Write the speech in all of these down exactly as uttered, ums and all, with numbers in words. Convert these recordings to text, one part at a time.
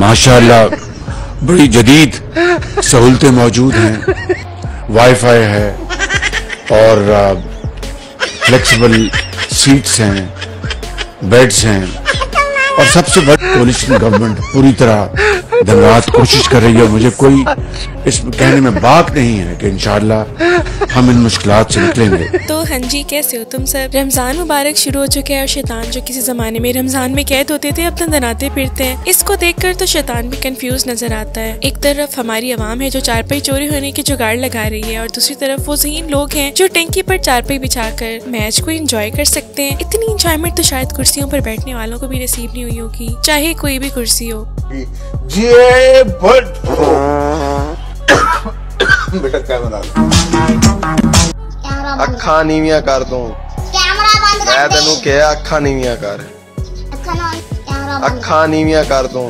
माशाल्लाह बड़ी जदीद सहूलतें मौजूद हैं, वाईफाई है और फ्लेक्सिबल सीट्स हैं, बेड्स हैं और सबसे बड़ी कोलिशन गवर्नमेंट पूरी तरह दिन रात कोशिश कर रही है। मुझे कोई इस कहने में बात नहीं है कि इंशाल्लाह हम इन मुश्किलात से निकलेंगे। तो हाँ जी, कैसे हो तुम सब? रमजान मुबारक शुरू हो चुके हैं और शैतान जो किसी जमाने में रमजान में कैद होते थे अब तंदनाते फिरते हैं। इसको देखकर तो शैतान भी कंफ्यूज नजर आता है। एक तरफ हमारी आवाम है जो चारपाई चोरी होने की जुगाड़ लगा रही है और दूसरी तरफ वो ज़हीन लोग हैं जो टंकी पर चारपाई बिछा कर मैच को एंजॉय कर सकते हैं। इतनी इंजॉयमेंट तो शायद कुर्सियों पर बैठने वालों को भी नसीब नहीं हुई होगी, चाहे कोई भी कुर्सी हो। बेटा कैमरा अखा नीवियां कर दो, मैं तेन क्या अखा नीवियां कर, अखा नीवियां कर दो।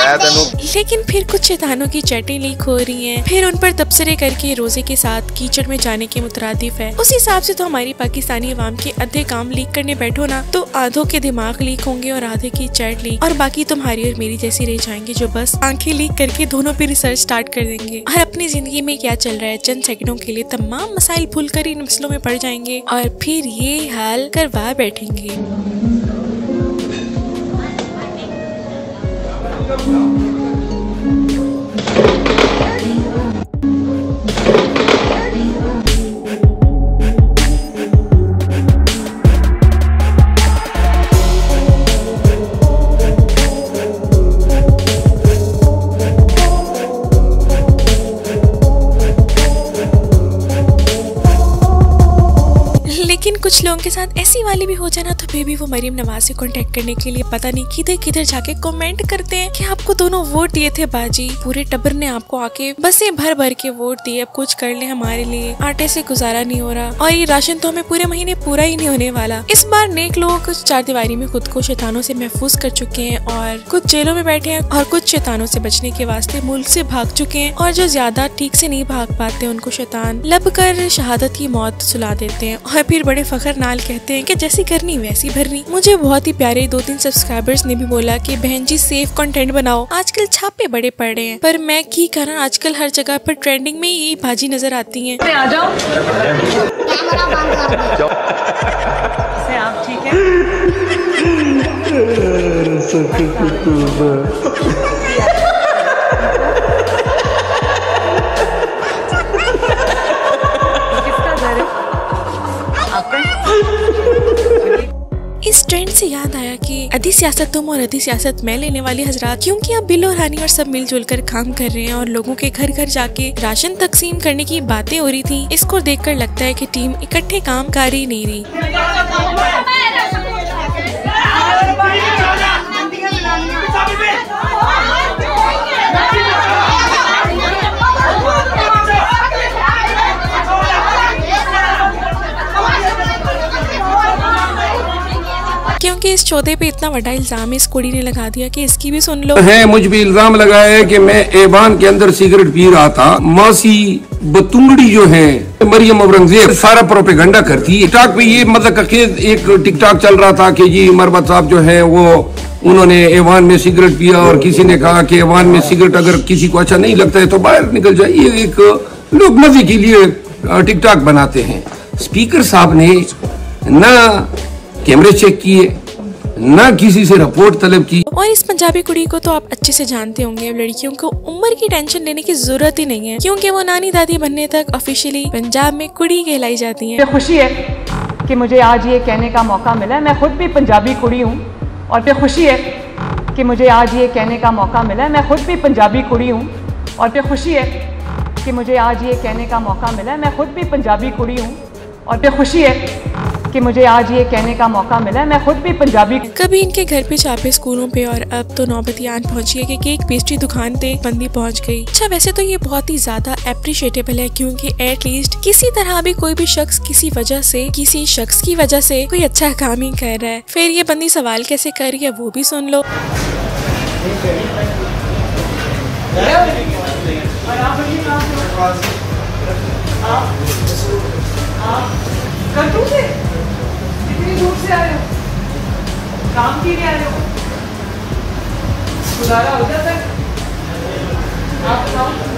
लेकिन फिर कुछ शैतानों की चैटें लीक हो रही हैं, फिर उन पर तबसरे करके रोजे के साथ कीचड़ में जाने के मुतरादिफ है। उस हिसाब से तो हमारी पाकिस्तानी आवाम के आधे काम लीक करने बैठो ना तो आधों के दिमाग लीक होंगे और आधे की चैट लीक, और बाकी तुम्हारी और मेरी जैसी रह जाएंगी जो बस आंखें लीक करके दोनों पे रिसर्च स्टार्ट कर देंगे और अपनी जिंदगी में क्या चल रहा है चंद सेकंडों के लिए तमाम मसाइल भूल कर इन मसलों में पड़ जाएंगे और फिर ये हाल करवा बैठेंगे। लेकिन कुछ लोगों के साथ ऐसी वाली भी हो जाना तो बेबी वो मरियम नवाज़ी से कांटेक्ट करने के लिए पता नहीं किधर किधर जाके कमेंट करते हैं कि आपको दोनों वोट दिए थे बाजी, पूरे टब्बर ने आपको आके बसें भर भर के वोट दिए, अब कुछ कर ले हमारे लिए, आटे से गुजारा नहीं हो रहा और ये राशन तो हमें पूरे महीने पूरा ही नहीं होने वाला। इस बार नेक लोग कुछ चारदीवारी में खुद को शैतानों से महफूज कर चुके हैं और कुछ जेलों में बैठे हैं और कुछ शैतानों से बचने के वास्ते मुल्क से भाग चुके हैं और जो ज्यादा ठीक से नहीं भाग पाते उनको शैतान लब कर शहादत की मौत सुला देते हैं और फिर बड़े फखर नाल कहते हैं कि जैसी करनी वैसी भरनी। मुझे बहुत ही प्यारे दो तीन सब्सक्राइबर्स ने भी बोला कि बहन जी सेफ कंटेंट बनाओ, आजकल छापे बड़े पड़ रहे हैं, पर मैं की करा आजकल हर जगह पर ट्रेंडिंग में यही बाजी नजर आती है। आ जाओ। आप ठीक है? इस ट्रेंड से याद आया कि आधी सियासत तुम और आधी सियासत मैं लेने वाली हजरात, क्योंकि अब बिल और हानी और सब मिलजुल कर काम कर रहे हैं और लोगों के घर घर जाके राशन तकसीम करने की बातें हो रही थी, इसको देखकर लगता है कि टीम इकट्ठे काम कर ही नहीं रही। क्योंकि इस चौधरी पे इतना बड़ा इल्जाम इस कुड़ी ने लगा दिया कि इसकी भी सुन लो है। मुझ भी इल्जाम लगा है कि मैं एबान के अंदर सिगरेट पी रहा था, मौसी बतुंगड़ी जो है मरियम औरंगजेब सारा प्रोपेगंडा करती है। टिकटॉक पे ये मतलब कि एक टिकटॉक चल रहा था कि जी मरबत साहब जो है वो उन्होंने एवान में सिगरेट पिया और किसी ने कहा कि एवान में सिगरेट अगर किसी को अच्छा नहीं लगता है तो बाहर निकल जाइए। एक लोग मजे के लिए टिकटॉक बनाते हैं। स्पीकर साहब ने ना कैमरे चेक किए ना किसी से रिपोर्ट तलब की। और इस पंजाबी कुड़ी को तो आप अच्छे से जानते होंगे, लड़कियों को उम्र की टेंशन लेने की जरूरत ही नहीं है क्योंकि वो नानी दादी बनने तक ऑफिशियली पंजाब में कुड़ी कहलाई जाती हैं। खुशी है कि मुझे आज ये कहने का मौका मिला है, मैं खुद भी पंजाबी कुड़ी हूँ और फिर खुशी है कि मुझे आज ये कहने का मौका मिला है, मैं खुद भी पंजाबी कुड़ी हूँ और फिर खुशी है कि मुझे आज ये कहने का मौका मिला है, मैं खुद भी पंजाबी कुड़ी हूँ और फिर खुशी है कि मुझे आज ये कहने का मौका मिला है, मैं खुद भी पंजाबी। कभी इनके घर पे छापे स्कूलों पे और अब तो नौबत आन पहुँची है कि केक पेस्ट्री दुकान पे बंदी पहुँच गई। अच्छा वैसे तो ये बहुत ही ज्यादा एप्रिशिएटेबल है क्योंकि एटलीस्ट किसी तरह भी कोई भी शख्स किसी वजह से किसी शख्स की वजह से कोई अच्छा काम ही कर रहा है। फिर ये बंदी सवाल कैसे कर रही है वो भी सुन लो। काम के लिए आ रहे हो? गुजारा हो जाता है। आप बताओ।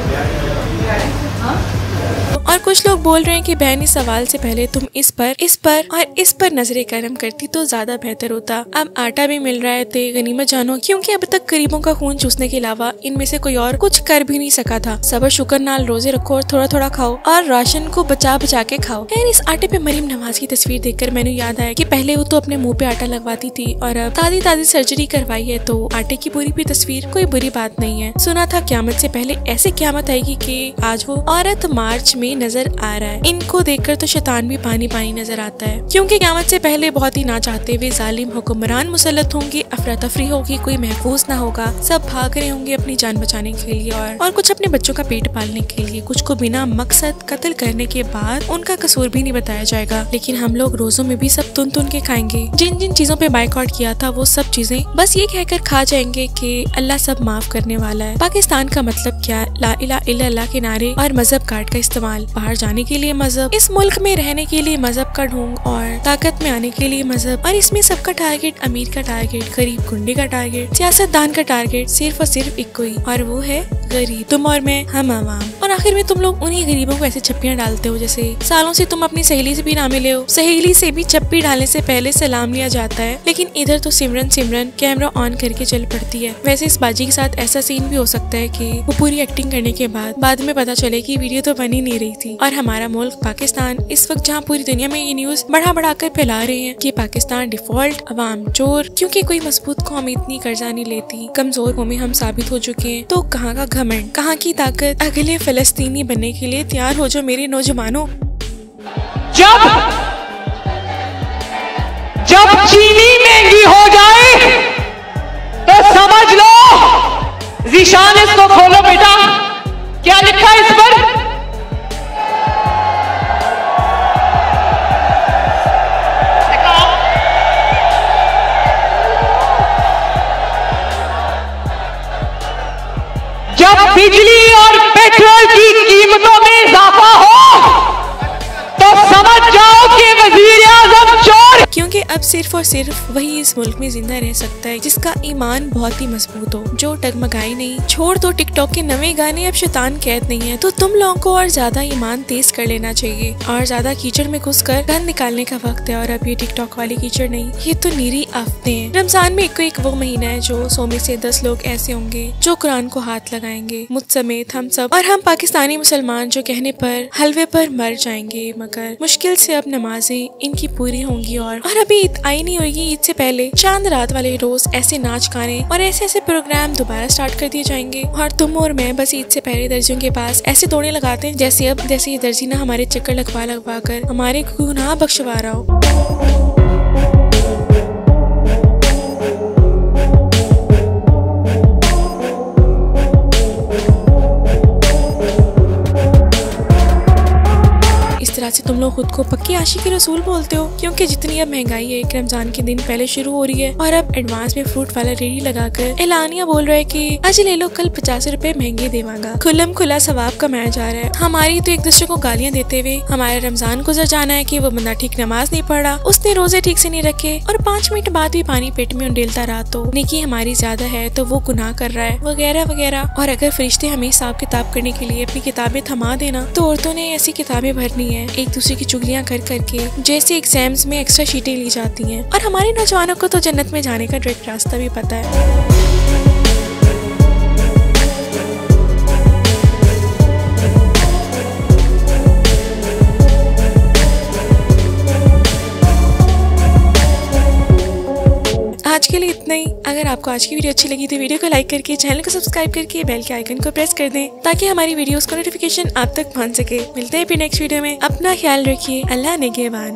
और कुछ लोग बोल रहे हैं कि बहनी सवाल से पहले तुम इस पर इस पर और इस पर नजरें करम करती तो ज्यादा बेहतर होता। अब आटा भी मिल रहा है ते गनीमत जानो, क्योंकि अब तक गरीबों का खून चूसने के अलावा इनमें से कोई और कुछ कर भी नहीं सका था। सबर शुक्र नाल रोजे रखो और थोड़ा थोड़ा खाओ और राशन को बचा बचा के खाओ। खैर, इस आटे पे मरियम नवाज़ी की तस्वीर देखकर मैंने याद आया कि पहले वो तो अपने मुँह पे आटा लगवाती थी और अब ताज़ी ताज़ी सर्जरी करवाई है, तो आटे की पूरी भी तस्वीर कोई बुरी बात नहीं है। सुना था क्यामत से पहले ऐसे क्यामत आएगी कि आज वो औरत मार्च में नजर आ रहा है। इनको देखकर तो शैतान भी पानी पानी नजर आता है, क्योंकि क़यामत से पहले बहुत ही ना चाहते हुए जालिम हुक्मरान मुसल्लत होंगे, अफरा तफरी होगी, कोई महफूज ना होगा, सब भाग रहे होंगे अपनी जान बचाने के लिए और, और कुछ अपने बच्चों का पेट पालने के लिए। कुछ को बिना मकसद कत्ल करने के बाद उनका कसूर भी नहीं बताया जाएगा। लेकिन हम लोग रोजों में भी सब तुन तुन के खाएंगे। जिन जिन चीजों पे बायकॉट किया था वो सब चीजें बस ये कहकर खा जाएंगे कि अल्लाह सब माफ करने वाला है। पाकिस्तान का मतलब क्या? ला इलाहा इल्लल्लाह के नारे और मजहब कार्ड का इस्तेमाल। बाहर जाने के लिए मजहब, इस मुल्क में रहने के लिए मजहब का ढोंग और ताकत में आने के लिए मजहब। और इसमें सबका टारगेट, अमीर का टारगेट, गरीब गुंडे का टारगेट, सियासतदान का टारगेट सिर्फ और सिर्फ एक कोई, और वो है गरीब। तुम और मैं, हम आवाम। और आखिर में तुम लोग उन्हीं गरीबों को ऐसे छप्पियाँ डालते हो जैसे सालों से तुम अपनी सहेली से भी ना मिले हो। सहेली से भी छप्पी डालने से पहले सलाम लिया जाता है, लेकिन इधर तो सिमरन सिमरन कैमरा ऑन करके चल पड़ती है। वैसे इस बाजी के साथ ऐसा सीन भी हो सकता है कि वो पूरी एक्टिंग करने के बाद बाद में पता चले कि वीडियो तो बनी नहीं रही थी। और हमारा मुल्क पाकिस्तान इस वक्त जहाँ पूरी दुनिया में ये न्यूज बढ़ा बढ़ा कर फैला रहे हैं कि पाकिस्तान डिफॉल्ट, अवाम चोर, क्योंकि कोई मजबूत कौम इतनी कर्जा नहीं लेती, कमजोर कौमें हम साबित हो चुके हैं, तो कहाँ का घमंड, कहाँ की ताकत। अगले फिलिस्तीनी बनने के लिए तैयार हो जो मेरे नौजवानों। जब जब चीनी महंगी हो जाए तो समझ लो, जीशान इसको खोलो बेटा, क्या लिखा है इस पर? बिजली और पेट्रोल की कीमतों में इजाफा हो तो समझ जाओ कि वजीर आजम चोर। क्योंकि अब सिर्फ और सिर्फ वही इस मुल्क में जिंदा रह सकता है जिसका ईमान बहुत ही मजबूत हो, जो टगमगाई नहीं। छोड़ तो टिकटॉक के नवे गाने, अब शैतान कैद नहीं है, तो तुम लोगों को और ज्यादा ईमान तेज कर लेना चाहिए। और ज्यादा कीचड़ में घुस कर गंद निकालने का वक्त है। और अब ये टिकटॉक वाली कीचड़ नहीं, ये तो नीरी आफतें हैं। रमजान में एक को एक वो महीना है जो सौ में से दस लोग ऐसे होंगे जो कुरान को हाथ लगाएंगे, मुझ समेत हम सब। और हम पाकिस्तानी मुसलमान जो कहने पर हलवे पर मर जाएंगे, मगर मुश्किल से अब नमाजें इनकी पूरी होंगी। और और अभी ईद आई नहीं होगी, ईद से पहले चांद रात वाले रोज ऐसे नाच गाने और ऐसे ऐसे प्रोग्राम दोबारा स्टार्ट कर दिए जाएंगे। और तुम और मैं बस ईद से पहले दर्जियों के पास ऐसे दौड़े लगाते हैं जैसे अब जैसे ये दर्जी ना हमारे चक्कर लगवा लगवा कर हमारे गुनाह बख्शवा रहा हो। से तुम लोग खुद को पक्की आशिक रसूल बोलते हो, क्योंकि जितनी अब महंगाई है एक रमजान के दिन पहले शुरू हो रही है। और अब एडवांस में फ्रूट वाला रेडी लगाकर एलानिया बोल रहा है कि आज ले लो कल पचास रुपए महंगे देवांगा। खुलम खुला सवाब कमाया जा रहा है। हमारी तो एक दूसरे को गालियाँ देते हुए हमारा रमजान गुजर जाना है कि वो बंदा ठीक नमाज नहीं पढ़ा, उसने रोजे ठीक से नहीं रखे और पाँच मिनट बाद भी पानी पेट में उंडेलता रहा तो नेकी हमारी ज्यादा है तो वो गुनाह कर रहा है, वगैरह वगैरह। और अगर फरिश्ते हमें हिसाब किताब करने के लिए अपनी किताबें थमा देना तो औरतों ने ऐसी किताबें भरनी है एक दूसरे की चुगलियाँ कर करके, जैसे एग्जाम्स में एक्स्ट्रा शीटें ली जाती हैं। और हमारे नौजवानों को तो जन्नत में जाने का डायरेक्ट रास्ता भी पता है। आज के लिए इतना ही। अगर आपको आज की वीडियो अच्छी लगी तो वीडियो को लाइक करके, चैनल को सब्सक्राइब करके बेल के आइकन को प्रेस कर दें ताकि हमारी वीडियोस का नोटिफिकेशन आप तक पहुंच सके। मिलते हैं फिर नेक्स्ट वीडियो में। अपना ख्याल रखिए। अल्लाह निगहबान।